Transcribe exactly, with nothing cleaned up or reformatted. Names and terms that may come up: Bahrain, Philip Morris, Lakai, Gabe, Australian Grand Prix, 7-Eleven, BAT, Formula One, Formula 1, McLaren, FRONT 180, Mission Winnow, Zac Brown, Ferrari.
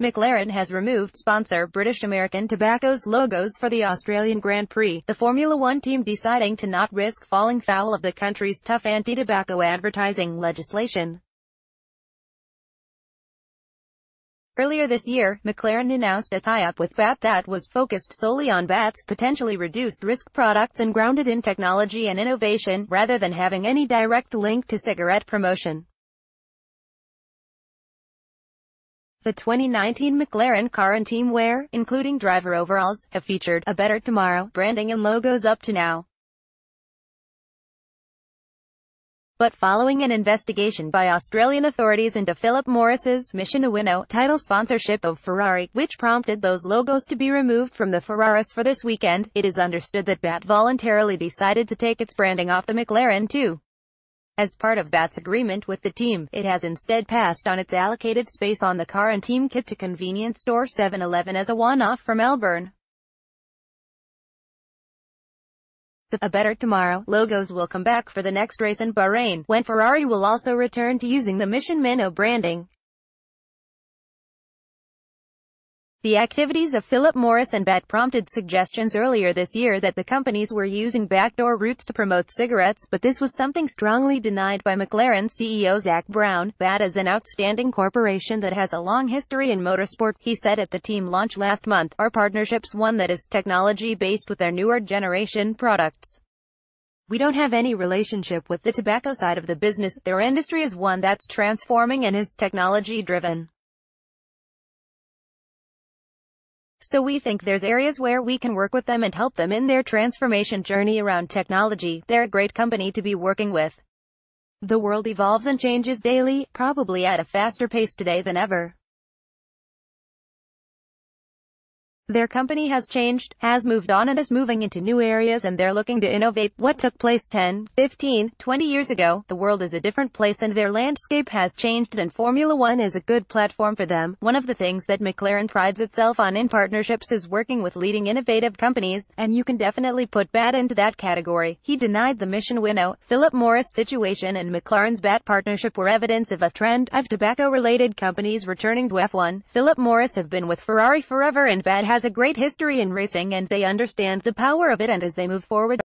McLaren has removed sponsor British American Tobacco's logos for the Australian Grand Prix, the Formula One team deciding to not risk falling foul of the country's tough anti-tobacco advertising legislation. Earlier this year, McLaren announced a tie-up with B A T that was focused solely on B A T's potentially reduced-risk products and grounded in technology and innovation, rather than having any direct link to cigarette promotion. The twenty nineteen McLaren car and team wear, including driver overalls, have featured a Better Tomorrow branding and logos up to now. But following an investigation by Australian authorities into Philip Morris's Mission Winnow title sponsorship of Ferrari, which prompted those logos to be removed from the Ferraris for this weekend, it is understood that B A T voluntarily decided to take its branding off the McLaren too. As part of B A T's agreement with the team, it has instead passed on its allocated space on the car and team kit to convenience store seven eleven as a one-off for Melbourne. The A Better Tomorrow logos will come back for the next race in Bahrain, when Ferrari will also return to using the Mission Winnow branding. The activities of Philip Morris and B A T prompted suggestions earlier this year that the companies were using backdoor routes to promote cigarettes, but this was something strongly denied by McLaren C E O Zac Brown. "B A T is an outstanding corporation that has a long history in motorsport," he said at the team launch last month. "Our partnership's one that is technology-based with their newer generation products. We don't have any relationship with the tobacco side of the business. Their industry is one that's transforming and is technology-driven. So we think there's areas where we can work with them and help them in their transformation journey around technology. They're a great company to be working with. The world evolves and changes daily, probably at a faster pace today than ever. Their company has changed, has moved on and is moving into new areas, and they're looking to innovate. What took place ten, fifteen, twenty years ago, the world is a different place and their landscape has changed, and Formula One is a good platform for them." One of the things that McLaren prides itself on in partnerships is working with leading innovative companies, and you can definitely put B A T into that category. He denied the Mission Winnow, Philip Morris situation and McLaren's B A T partnership were evidence of a trend of tobacco-related companies returning to F one. Philip Morris have been with Ferrari forever and B A T has a great history in racing and they understand the power of it, and as they move forward